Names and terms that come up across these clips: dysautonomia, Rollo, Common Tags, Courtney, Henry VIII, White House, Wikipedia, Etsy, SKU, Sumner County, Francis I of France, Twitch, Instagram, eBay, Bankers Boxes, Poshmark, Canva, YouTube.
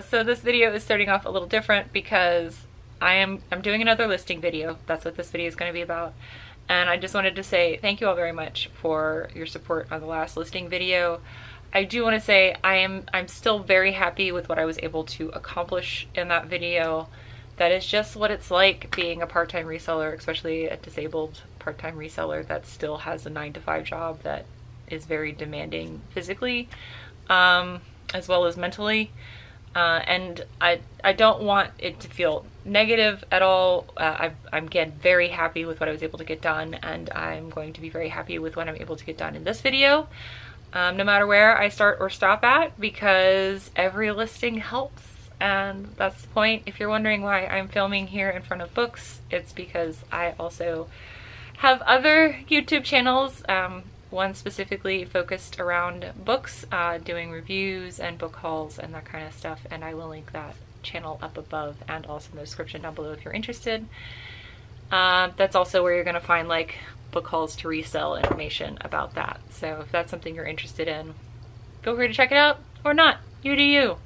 Hello, so this video is starting off a little different because I'm doing another listing video. That's what this video is going to be about. And I just wanted to say thank you all very much for your support on the last listing video. I do want to say I'm still very happy with what I was able to accomplish in that video. That is just what it's like being a part-time reseller, especially a disabled part-time reseller that still has a 9-to-5 job that is very demanding physically as well as mentally. And I don't want it to feel negative at all. I'm again very happy with what I was able to get done, and I'm going to be very happy with what I'm able to get done in this video, no matter where I start or stop at, because every listing helps. And that's the point. If you're wondering why I'm filming here in front of books, it's because I also have other YouTube channels, one specifically focused around books, doing reviews and book hauls and that kind of stuff, and I will link that channel up above and also in the description down below if you're interested. That's also where you're going to find like book hauls to resell information about that. So if that's something you're interested in, feel free to check it out or not. You do you.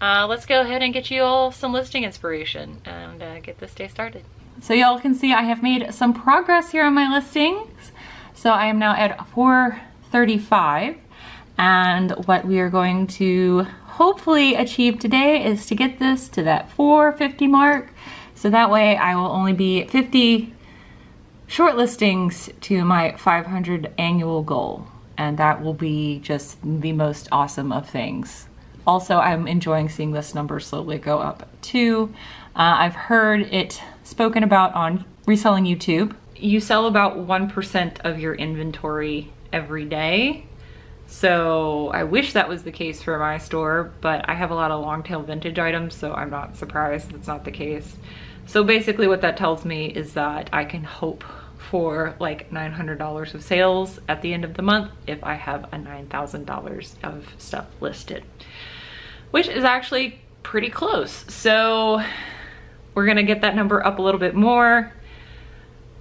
Let's go ahead and get you all some listing inspiration and get this day started. So y'all can see I have made some progress here on my listings. So I am now at 435, and what we are going to hopefully achieve today is to get this to that 450 mark. So that way I will only be 50 short listings to my 500 annual goal, and that will be just the most awesome of things. Also, I'm enjoying seeing this number slowly go up too. I've heard it spoken about on Reselling YouTube. You sell about 1% of your inventory every day. So I wish that was the case for my store, but I have a lot of long tail vintage items, so I'm not surprised that's not the case. So basically what that tells me is that I can hope for like $900 of sales at the end of the month if I have a $9,000 of stuff listed, which is actually pretty close. So we're gonna get that number up a little bit more.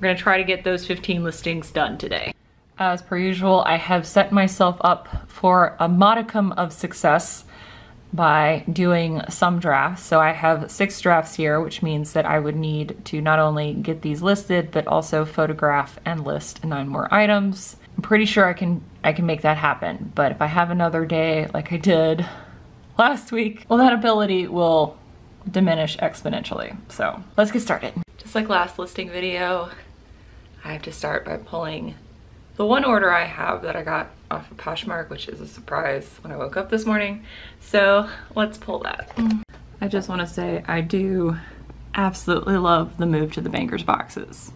We're gonna try to get those 15 listings done today. As per usual, I have set myself up for a modicum of success by doing some drafts. So I have 6 drafts here, which means that I would need to not only get these listed, but also photograph and list 9 more items. I'm pretty sure I can make that happen, but if I have another day like I did last week, well, that ability will diminish exponentially. So let's get started. Just like last listing video, I have to start by pulling the one order I have that I got off of Poshmark, which is a surprise when I woke up this morning. So let's pull that. I just want to say I do absolutely love the move to the banker's boxes.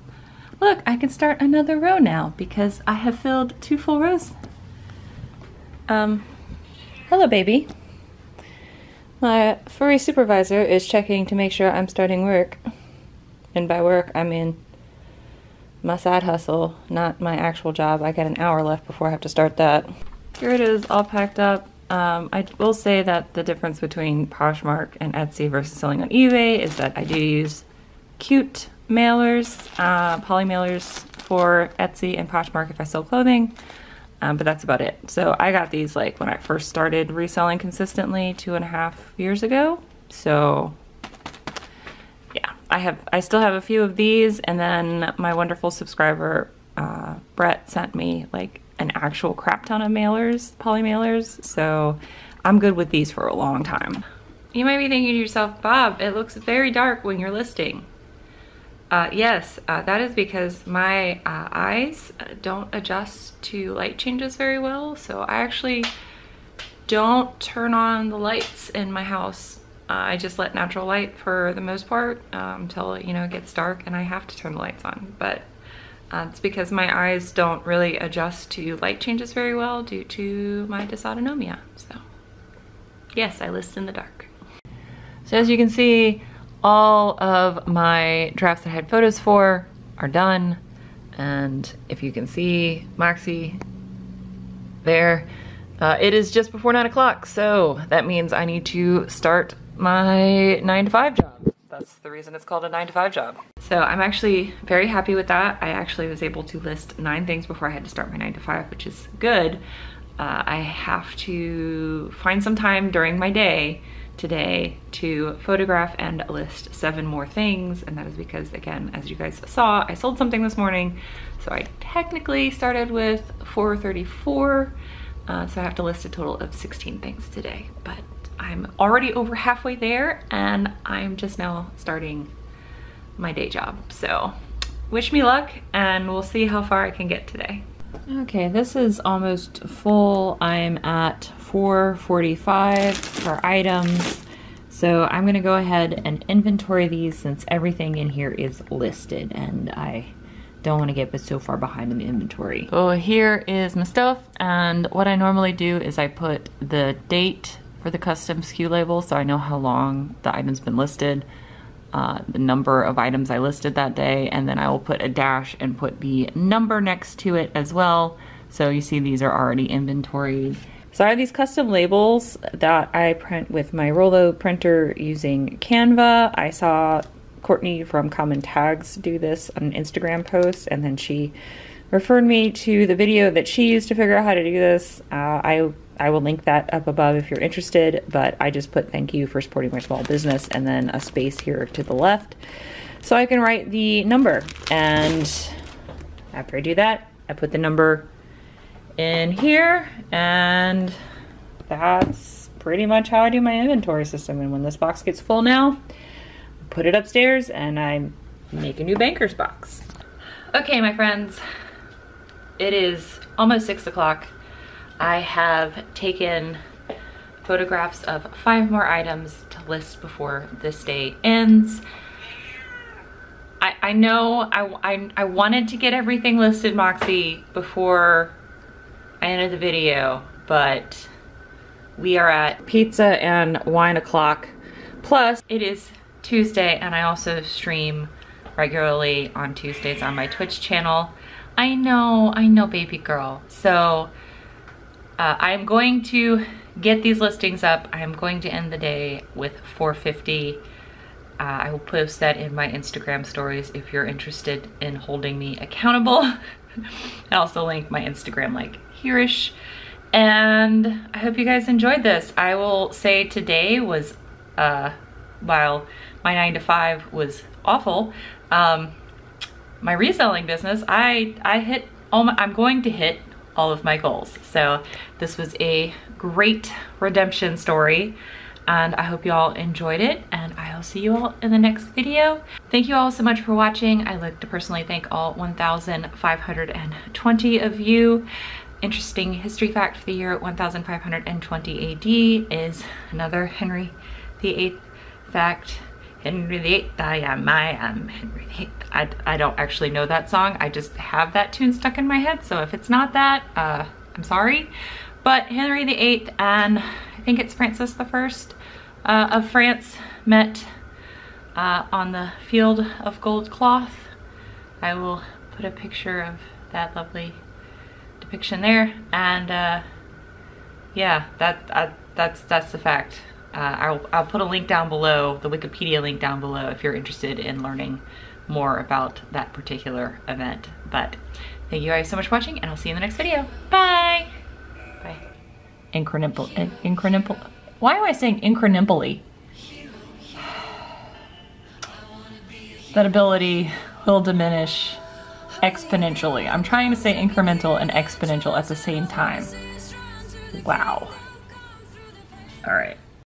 Look, I can start another row now because I have filled 2 full rows. Hello baby. My furry supervisor is checking to make sure I'm starting work. And by work, I mean my side hustle, not my actual job. I got an hour left before I have to start that. Here it is, all packed up. I will say that the difference between Poshmark and Etsy versus selling on eBay is that I do use cute mailers, poly mailers for Etsy and Poshmark if I sell clothing, but that's about it. So I got these like when I first started reselling consistently 2.5 years ago. So I still have a few of these, and then my wonderful subscriber Brett sent me like an actual crap ton of mailers, poly mailers, so I'm good with these for a long time. You might be thinking to yourself, Bob, it looks very dark when you're listing. Yes, that is because my eyes don't adjust to light changes very well, so I actually don't turn on the lights in my house. I just let natural light for the most part until, you know, it gets dark and I have to turn the lights on. But it's because my eyes don't really adjust to light changes very well due to my dysautonomia. So yes, I list in the dark. So as you can see, all of my drafts that I had photos for are done. And if you can see Moxie there, it is just before 9 o'clock. So that means I need to start my 9-to-5 job. That's the reason it's called a 9-to-5 job. So I'm actually very happy with that. I actually was able to list 9 things before I had to start my 9-to-5, which is good. I have to find some time during my day today to photograph and list 7 more things, and that is because, again, as you guys saw, I sold something this morning, so I technically started with 434, so I have to list a total of 16 things today, but I'm already over halfway there, and I'm just now starting my day job, so wish me luck, and we'll see how far I can get today. Okay, this is almost full. I'm at 445 for items, so I'm gonna go ahead and inventory these since everything in here is listed, and I don't want to get so far behind in the inventory. So here is my stuff, and what I normally do is I put the date for the custom SKU label so I know how long the item's been listed, the number of items I listed that day, and then I will put a dash and put the number next to it as well. So you see these are already inventoried. So I have these custom labels that I print with my Rollo printer using Canva. I saw Courtney from Common Tags do this on an Instagram post, and then she referred me to the video that she used to figure out how to do this. I will link that up above if you're interested, but I just put thank you for supporting my small business and then a space here to the left so I can write the number. And after I do that, I put the number in here, and that's pretty much how I do my inventory system. And when this box gets full now, I put it upstairs and I make a new banker's box. Okay, my friends, it is almost 6 o'clock. I have taken photographs of 5 more items to list before this day ends. I know I wanted to get everything listed, Moxie, before I ended the video, but we are at pizza and wine o'clock. Plus, it is Tuesday, and I also stream regularly on Tuesdays on my Twitch channel. I know, baby girl. So I'm going to get these listings up. I'm going to end the day with 450. I will post that in my Instagram stories if you're interested in holding me accountable. I also link my Instagram like here-ish. And I hope you guys enjoyed this. I will say today was, while my 9-to-5 was awful, my reselling business, I'm going to hit all of my goals. So this was a great redemption story, and I hope you all enjoyed it, and I'll see you all in the next video. Thank you all so much for watching. I like to personally thank all 1,520 of you. Interesting history fact for the year 1520 AD is another Henry VIII fact. Henry VIII, I am Henry VIII. I don't actually know that song. I just have that tune stuck in my head. So if it's not that, I'm sorry. But Henry VIII and I think it's Francis I of France met on the field of gold cloth. I will put a picture of that lovely depiction there. And yeah, that's the fact. I'll put a link down below, the Wikipedia link down below, if you're interested in learning more about that particular event. But thank you guys so much for watching, and I'll see you in the next video. Bye! Bye. Incredible. Why am I saying incrementally? That ability will diminish exponentially. I'm trying to say incremental and exponential at the same time. Wow. All right.